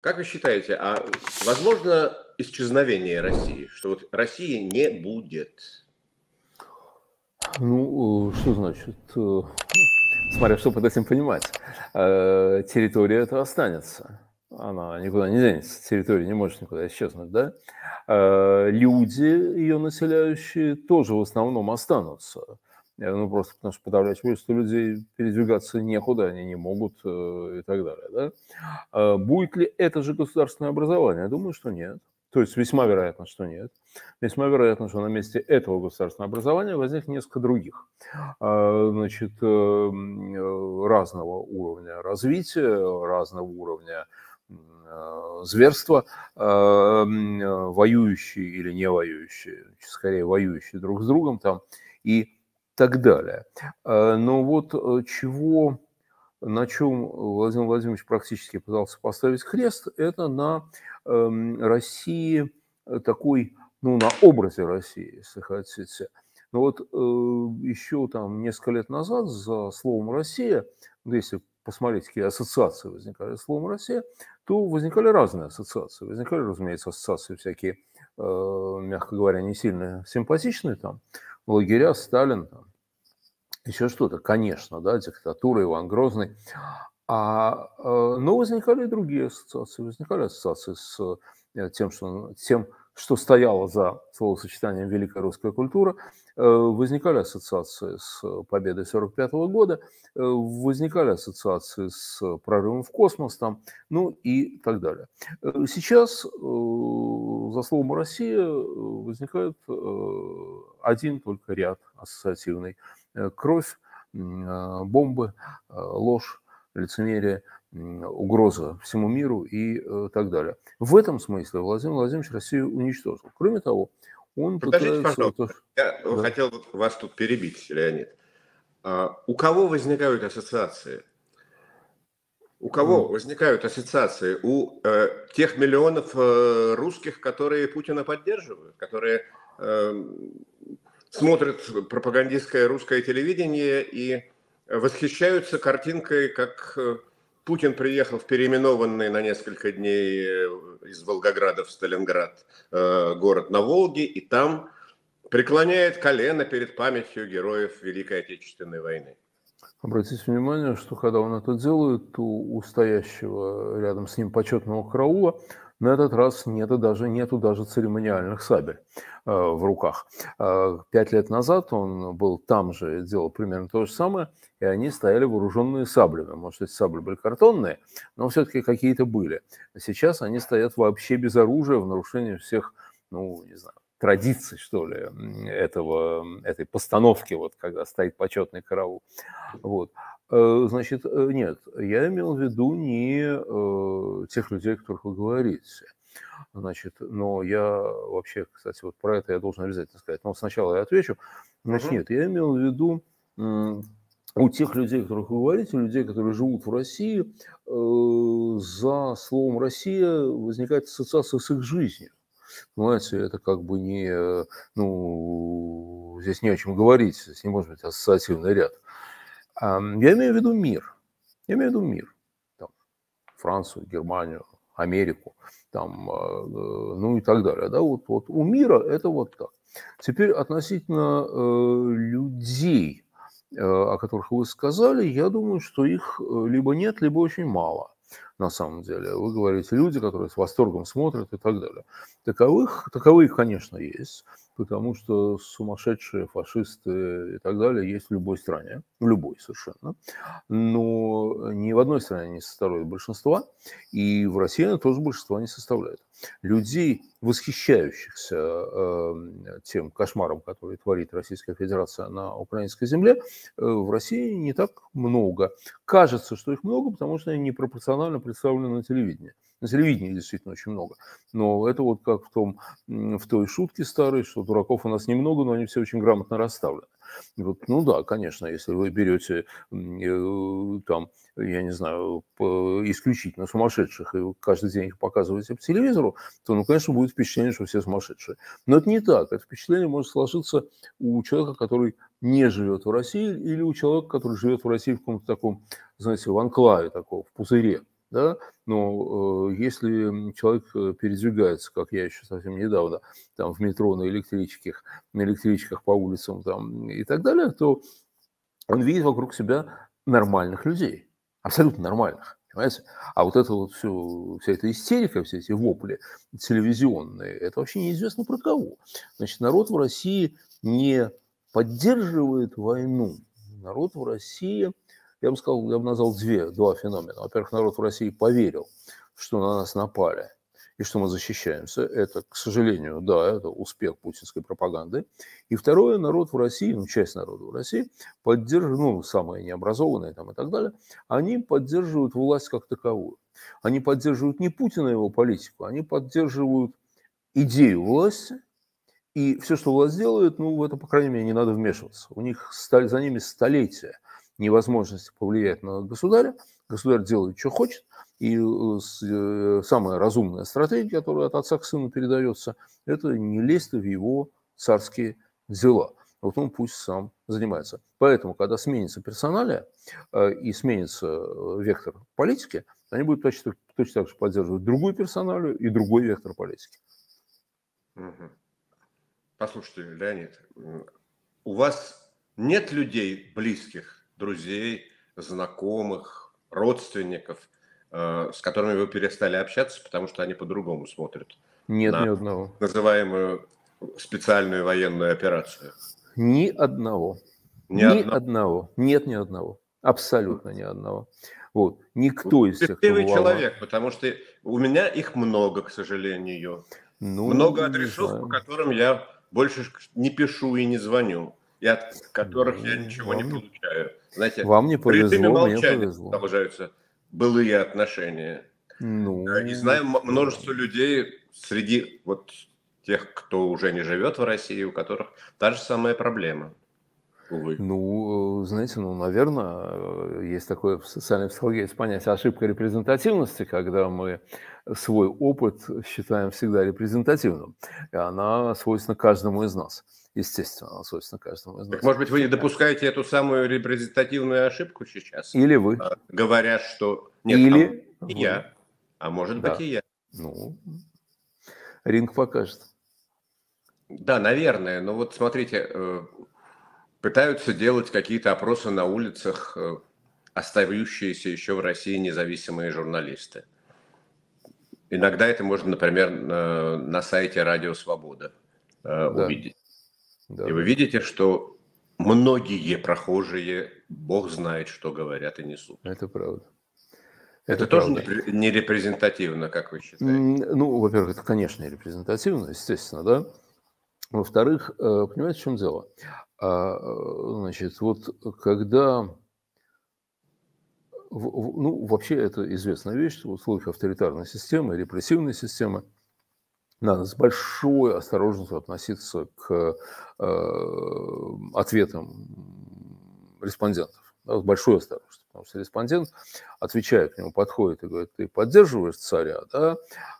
Как вы считаете, а возможно исчезновение России, что вот России не будет? Ну, что значит, смотря что под этим понимать, территория эта останется, она никуда не денется, территория не может никуда исчезнуть, да? Люди, ее населяющие, тоже в основном останутся. Ну, просто потому что подавляющее большинство людей передвигаться некуда, они не могут и так далее. Да? Будет ли это же государственное образование? Я думаю, что нет. То есть весьма вероятно, что нет. Весьма вероятно, что на месте этого государственного образования возникнет несколько других. Значит, разного уровня развития, разного уровня зверства, воюющие или не воюющие, скорее воюющие друг с другом там и так далее. Но вот чего, на чем Владимир Владимирович практически пытался поставить крест, это на России, такой, ну, на образе России, если хотите. Но вот еще там несколько лет назад за словом «Россия», если посмотреть, какие ассоциации возникали с словом «Россия», то возникали разные ассоциации. Возникали, разумеется, ассоциации всякие, мягко говоря, не сильно симпатичные, там, лагеря, Сталин, там, еще что-то, конечно, да, диктатура, Иван Грозный. Но возникали и другие ассоциации. Возникали ассоциации с тем, что стояло за словосочетанием «Великая русская культура». Возникали ассоциации с победой 1945 года, возникали ассоциации с прорывом в космос, там, ну и так далее. Сейчас за словом «Россия» возникает один только ряд ассоциативный. Кровь, бомбы, ложь, лицемерие, угроза всему миру и так далее. В этом смысле Владимир Владимирович Россию уничтожил. Кроме того, он пытается... Я хотел вас тут перебить, Леонид. У кого возникают ассоциации? У кого возникают ассоциации? У тех миллионов русских, которые Путина поддерживают, которые смотрят пропагандистское русское телевидение и восхищаются картинкой, как Путин приехал в переименованный на несколько дней из Волгограда в Сталинград город на Волге, и там преклоняет колено перед памятью героев Великой Отечественной войны. Обратите внимание, что когда он это делает, то у стоящего рядом с ним почетного караула на этот раз нету даже церемониальных сабель в руках. 5 лет назад он был там же, делал примерно то же самое, и они стояли вооруженные саблями. Может, эти сабли были картонные, но все-таки какие-то были. Сейчас они стоят вообще без оружия в нарушении всех, ну, не знаю, традиций, что ли, этой постановки, вот, когда стоит почетный караул. Вот. Значит, нет, я имел в виду не тех людей, о которых вы говорите. Значит, но я вообще, кстати, вот про это я должен обязательно сказать. Но сначала я отвечу. Значит, нет, я имел в виду у тех людей, о которых вы говорите, людей, которые живут в России, за словом «Россия» возникает ассоциация с их жизнью. Понимаете, это как бы не... Ну, здесь не о чем говорить, здесь не может быть ассоциативный ряд. Я имею в виду мир. Я имею в виду мир. Там, Францию, Германию, Америку, там, ну и так далее. Да? Вот у мира это вот так. Теперь относительно людей, о которых вы сказали, я думаю, что их либо нет, либо очень мало. На самом деле, вы говорите, люди, которые с восторгом смотрят и так далее. Таковые, конечно, есть, потому что сумасшедшие фашисты и так далее есть в любой стране, в любой совершенно. Но ни в одной стране не составляет большинства, и в России она тоже большинства не составляет. Людей, восхищающихся тем кошмаром, который творит Российская Федерация на украинской земле, в России не так много. Кажется, что их много, потому что они непропорционально представлены на телевидении. На телевидении действительно очень много. Но это вот как в той шутке старой, что дураков у нас немного, но они все очень грамотно расставлены. Вот, ну да, конечно, если вы берете там, я не знаю, исключительно сумасшедших и каждый день их показываете по телевизору, то, ну, конечно, будет впечатление, что все сумасшедшие. Но это не так. Это впечатление может сложиться у человека, который не живет в России, или у человека, который живет в России в каком-то таком, знаете, в анклаве такого, в пузыре. да? Но если человек передвигается, как я еще совсем недавно, там, в метро, на электричках по улицам там, и так далее, то он видит вокруг себя нормальных людей, абсолютно нормальных. Понимаете? А вот это вот все, вся эта истерика, все эти вопли телевизионные, это вообще неизвестно про кого. Значит, народ в России не поддерживает войну. Народ в России, я бы сказал, я бы назвал два феномена. Во-первых, народ в России поверил, что на нас напали и что мы защищаемся. Это, к сожалению, да, это успех путинской пропаганды. И второе, народ в России, ну, часть народа в России, поддерживает, ну, самые необразованные там и так далее, они поддерживают власть как таковую. Они поддерживают не Путина и его политику, они поддерживают идею власти. И все, что власть делает, ну, в это, по крайней мере, не надо вмешиваться. У них за ними столетия невозможности повлиять на государя. Государь делает, что хочет. И самая разумная стратегия, которая от отца к сыну передается, это не лезть в его царские дела. Вот он пусть сам занимается. Поэтому, когда сменится персоналия и сменится вектор политики, они будут точно так же поддерживать другую персоналию и другой вектор политики. Послушайте, Леонид, у вас нет людей близких, друзей, знакомых, родственников, с которыми вы перестали общаться, потому что они по-другому смотрят? Нет, ни одного. Называемую специальную военную операцию. Ни одного. Ни одного. Нет ни одного. Абсолютно ни одного. Вот. Никто из тех, кто волновал. Человек, потому что у меня их много, к сожалению. Ну, много адресов, по которым я больше не пишу и не звоню, и от которых я ничего не получаю. Знаете, вам не повезло, мне повезло. Продолжаются былые отношения. Ну, и знаю множество людей среди вот тех, кто уже не живет в России, у которых та же самая проблема. Увы. Ну, знаете, ну, наверное, есть такое в социальной психологии понятие ошибка репрезентативности, когда мы свой опыт считаем всегда репрезентативным. И она свойственна каждому из нас. Естественно, она свойственна каждому из нас. Так, может быть, вы не допускаете эту самую репрезентативную ошибку сейчас? Или вы. Говоря, что... Нет, или а я. А может быть, и я. Ну, ринг покажет. Да, наверное. Но вот смотрите... Пытаются делать какие-то опросы на улицах остающиеся еще в России независимые журналисты. Иногда это можно, например, на сайте Радио Свобода увидеть. Да. И вы видите, что многие прохожие, бог знает, что говорят и несут. Это правда. Это тоже не репрезентативно, как вы считаете? Ну, во-первых, это, конечно, репрезентативно, естественно, да. Во-вторых, понимаете, в чем дело? Значит, вот когда... Ну, вообще, это известная вещь, что в условиях авторитарной системы, репрессивной системы надо с большой осторожностью относиться к ответам респондентов. Да, с большой осторожностью. Потому что респондент, отвечая к нему, подходит и говорит: ты поддерживаешь царя, да?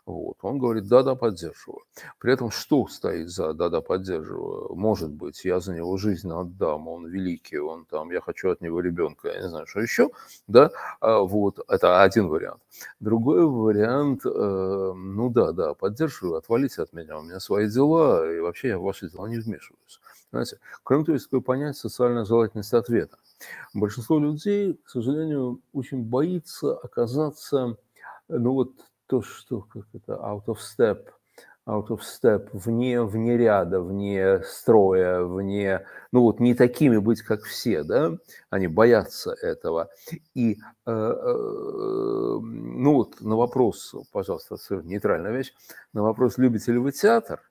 Вот. Он говорит: да-да, поддерживаю. При этом что стоит за да-да, поддерживаю? Может быть, я за него жизнь отдам, он великий, он там, я хочу от него ребенка, я не знаю, что еще, да? Вот, это один вариант. Другой вариант, ну да-да, поддерживаю, отвалите от меня, у меня свои дела, и вообще я в ваши дела не вмешиваюсь. Знаете, кроме того, есть такое понятие социальная желательность ответа. Большинство людей, к сожалению, очень боится оказаться, ну вот то, что как это, out of step, вне ряда, вне строя, вне, ну вот не такими быть, как все, да, они боятся этого. И, ну вот на вопрос, пожалуйста, нейтральная вещь, на вопрос, любите ли вы театр,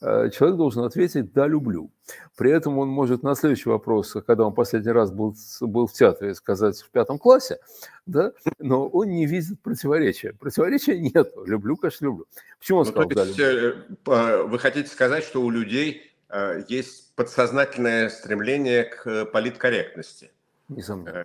человек должен ответить: да, люблю. При этом он может на следующий вопрос, когда он последний раз был в театре, сказать: в 5 классе, да? Но он не видит противоречия. Противоречия нет. Люблю, конечно, люблю. Почему он сказал, то есть, да, люблю? Вы хотите сказать, что у людей есть подсознательное стремление к политкорректности? Несомненно.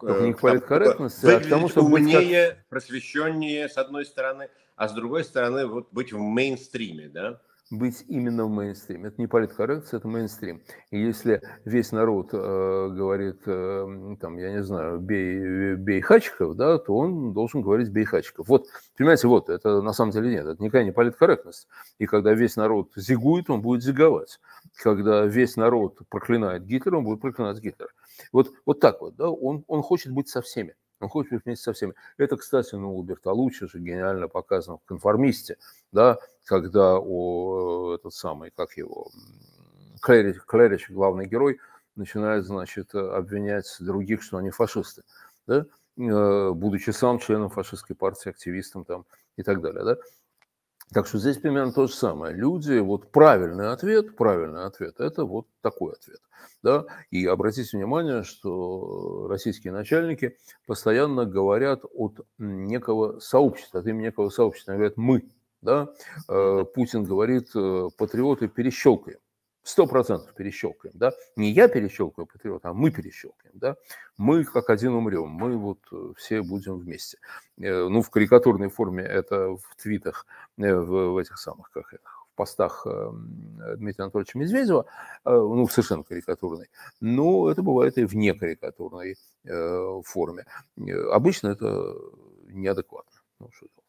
Только не к политкорректности, а к тому, чтобы умнее, быть как... просвещеннее, с одной стороны, а с другой стороны, вот быть в мейнстриме, да? быть именно в мейнстриме. Это не политкоррекция, это мейнстрим. И если весь народ говорит, там, я не знаю, бей Хачиков, да, то он должен говорить бей Хачиков. Вот, понимаете, вот, это на самом деле нет, это никакая не политкорректность. И когда весь народ зигует, он будет зиговать. Когда весь народ проклинает Гитлера, он будет проклинать Гитлера. Вот так вот, да, он хочет быть со всеми. Он хочет быть вместе со всеми. Это, кстати, у Бертолуччи же гениально показано в «Конформисте», да, когда Клэрич, главный герой, начинает, значит, обвинять других, что они фашисты, да, будучи сам членом фашистской партии, активистом там и так далее, да. Так что здесь примерно то же самое. Люди, вот правильный ответ, это вот такой ответ. Да? И обратите внимание, что российские начальники постоянно говорят от некого сообщества, от имени некого сообщества. Они говорят «мы». Да? Путин говорит «патриоты перещелкаем». 100% перещелкаем. Да? Не я перещелкаю патриота, а мы перещелкаем. Да? Мы как один умрем, мы вот все будем вместе. Ну, в карикатурной форме это в твитах, в этих самых, как это, в постах Дмитрия Анатольевича Медведева, ну, совершенно карикатурной. Но это бывает и в некарикатурной форме. Обычно это неадекватно. Ну, что-то.